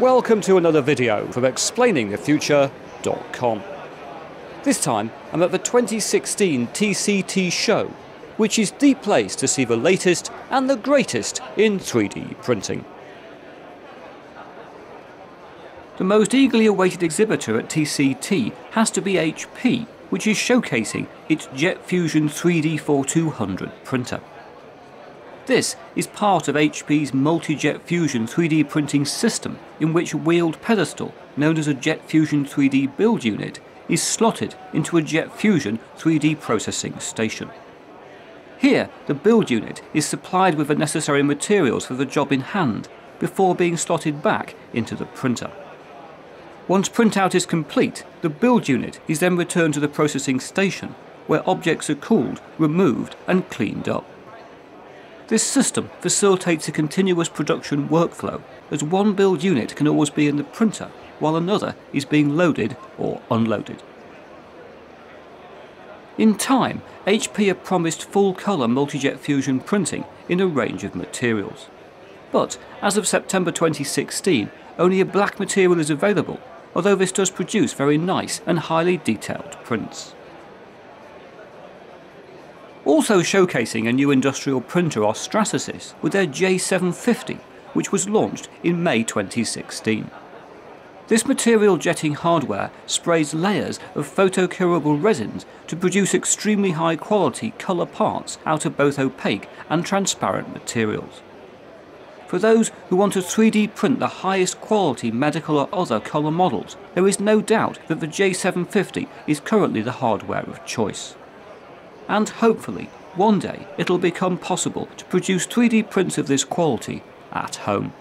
Welcome to another video from ExplainingTheFuture.com. This time I'm at the 2016 TCT show, which is the place to see the latest and the greatest in 3D printing. The most eagerly awaited exhibitor at TCT has to be HP, which is showcasing its Jet Fusion 3D 4200 printer. This is part of HP's multi-Jet Fusion 3D printing system, in which a wheeled pedestal, known as a Jet Fusion 3D build unit, is slotted into a Jet Fusion 3D processing station. Here, the build unit is supplied with the necessary materials for the job in hand, before being slotted back into the printer. Once printout is complete, the build unit is then returned to the processing station, where objects are cooled, removed and cleaned up. This system facilitates a continuous production workflow, as one build unit can always be in the printer, while another is being loaded or unloaded. In time, HP have promised full-colour multi-jet fusion printing in a range of materials. But, as of September 2016, only a black material is available, although this does produce very nice and highly detailed prints. Also showcasing a new industrial printer are Stratasys with their J750, which was launched in May 2016. This material jetting hardware sprays layers of photocurable resins to produce extremely high quality colour parts out of both opaque and transparent materials. For those who want to 3D print the highest quality medical or other colour models, there is no doubt that the J750 is currently the hardware of choice. And hopefully, one day, it'll become possible to produce 3D prints of this quality at home.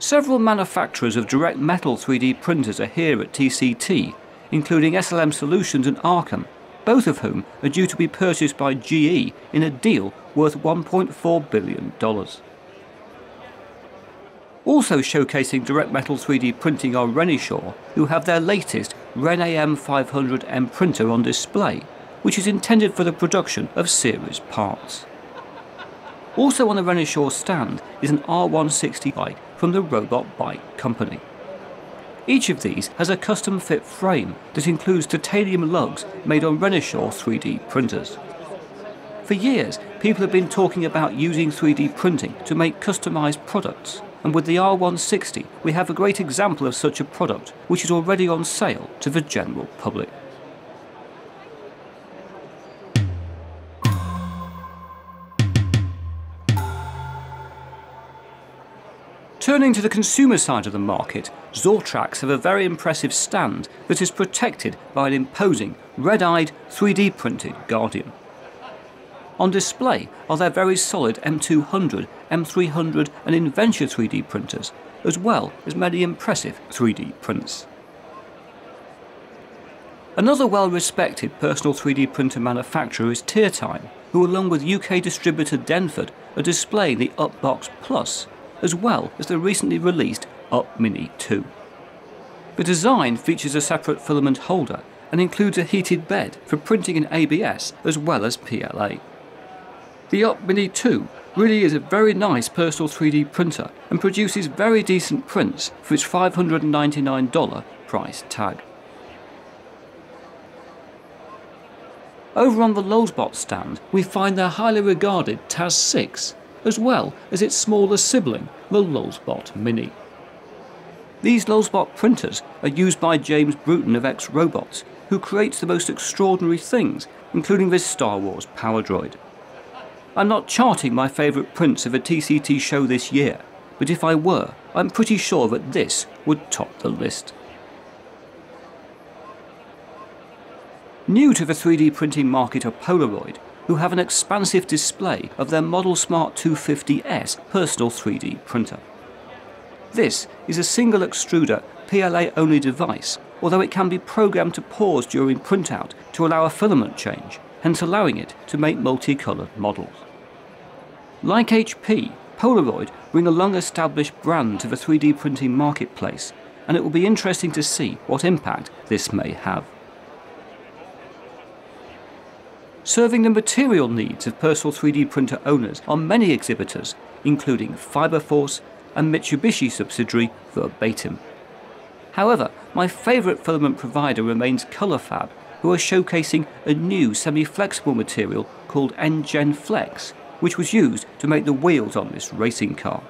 Several manufacturers of direct metal 3D printers are here at TCT, including SLM Solutions and Arcam, both of whom are due to be purchased by GE in a deal worth $1.4 billion. Also showcasing direct metal 3D printing are Renishaw, who have their latest Ren AM 500M printer on display, which is intended for the production of series parts. Also on the Renishaw stand is an R160 bike from the Robot Bike Company. Each of these has a custom fit frame that includes titanium lugs made on Renishaw 3D printers. For years, people have been talking about using 3D printing to make customized products, and with the R160 we have a great example of such a product, which is already on sale to the general public. Turning to the consumer side of the market, Zortrax have a very impressive stand that is protected by an imposing, red-eyed, 3D printed Guardian. On display are their very solid M200, M300 and Inventure 3D printers, as well as many impressive 3D prints. Another well-respected personal 3D printer manufacturer is TierTime, who along with UK distributor Denford are displaying the Upbox Plus, as well as the recently released Up Mini 2. The design features a separate filament holder and includes a heated bed for printing in ABS as well as PLA. The Up Mini 2 really is a very nice personal 3D printer and produces very decent prints for its $599 price tag. Over on the Lulzbot stand we find their highly regarded Taz 6, as well as its smaller sibling, the Lulzbot Mini. These Lulzbot printers are used by James Bruton of X-Robots, who creates the most extraordinary things, including this Star Wars power droid. I'm not charting my favourite prints of a TCT show this year, but if I were, I'm pretty sure that this would top the list. New to the 3D printing market are Polaroid, who have an expansive display of their Model Smart 250S personal 3D printer. This is a single extruder PLA-only device, although it can be programmed to pause during printout to allow a filament change, hence allowing it to make multicoloured models. Like HP, Polaroid bring a long-established brand to the 3D printing marketplace, and it will be interesting to see what impact this may have. serving the material needs of personal 3D printer owners are many exhibitors, including Fiberforce and Mitsubishi subsidiary Verbatim. However, my favourite filament provider remains Colourfab, who are showcasing a new semi-flexible material called NGen Flex, which was used to make the wheels on this racing car.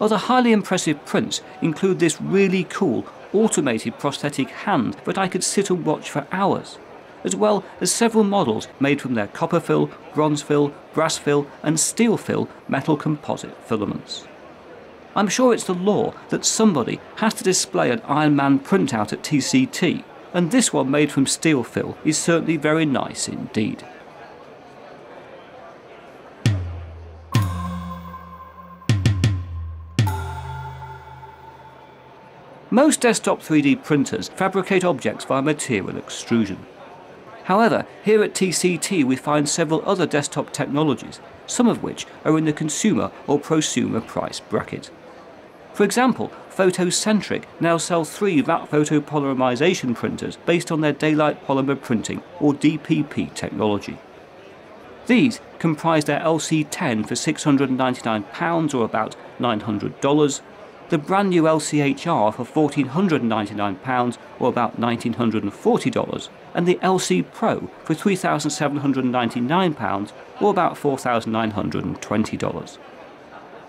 Other highly impressive prints include this really cool automated prosthetic hand that I could sit and watch for hours, as well as several models made from their copper fill, bronze fill, brass fill and steel fill metal composite filaments. I'm sure it's the law that somebody has to display an Iron Man printout at TCT, and this one made from steel fill is certainly very nice indeed. Most desktop 3D printers fabricate objects via material extrusion. However, here at TCT we find several other desktop technologies, some of which are in the consumer or prosumer price bracket. For example, Photocentric now sell 3 VAT photopolymerization printers based on their daylight polymer printing or DPP technology. These comprise their LC10 for £699 or about $900, the brand new LCHR for £1,499 or about $1,940, and the LC Pro for £3,799 or about $4,920.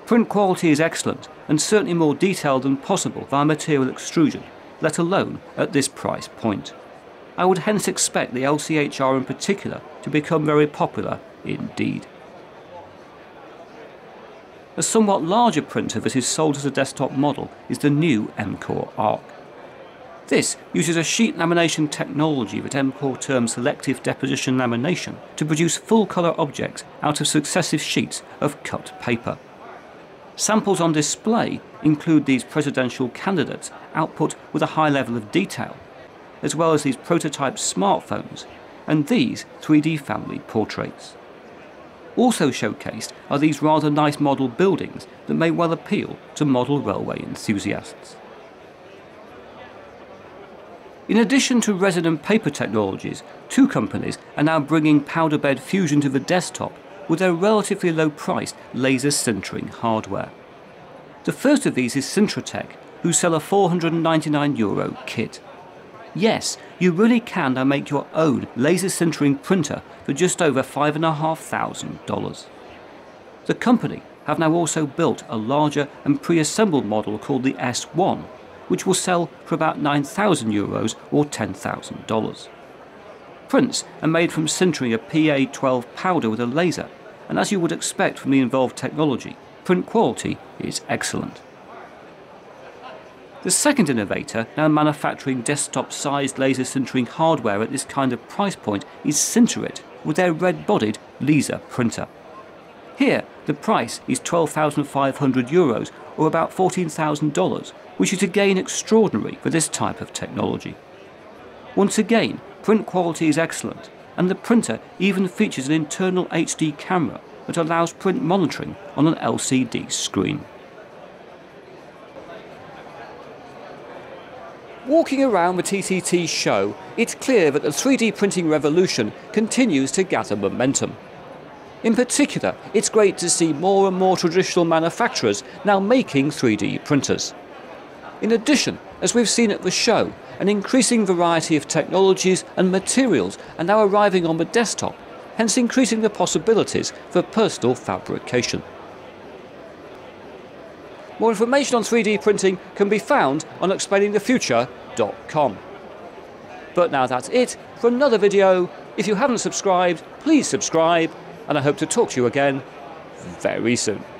Print quality is excellent and certainly more detailed than possible via material extrusion, let alone at this price point. I would hence expect the LCHR in particular to become very popular indeed. A somewhat larger printer that is sold as a desktop model is the new Mcor Arc. This uses a sheet lamination technology that Mcor terms selective deposition lamination to produce full-colour objects out of successive sheets of cut paper. Samples on display include these presidential candidates output with a high level of detail, as well as these prototype smartphones and these 3D family portraits. Also showcased are these rather nice model buildings that may well appeal to model railway enthusiasts. In addition to resin and paper technologies, 2 companies are now bringing powder bed fusion to the desktop with their relatively low-priced laser sintering hardware. The first of these is Sintratec, who sell a €499 kit. Yes, you really can now make your own laser sintering printer for just over $5,500. The company have now also built a larger and pre-assembled model called the S1, which will sell for about €9,000 or $10,000. Prints are made from sintering a PA12 powder with a laser, and as you would expect from the involved technology, print quality is excellent. The second innovator, now manufacturing desktop-sized laser sintering hardware at this kind of price point, is Sinterit with their red-bodied laser printer. Here, the price is €12,500 or about $14,000, which is again extraordinary for this type of technology. Once again, print quality is excellent, and the printer even features an internal HD camera that allows print monitoring on an LCD screen. Walking around the TCT show, it's clear that the 3D printing revolution continues to gather momentum. In particular, it's great to see more and more traditional manufacturers now making 3D printers. In addition, as we've seen at the show, an increasing variety of technologies and materials are now arriving on the desktop, hence increasing the possibilities for personal fabrication. More information on 3D printing can be found on ExplainingTheFuture.com. But now that's it for another video. If you haven't subscribed, please subscribe, and I hope to talk to you again very soon.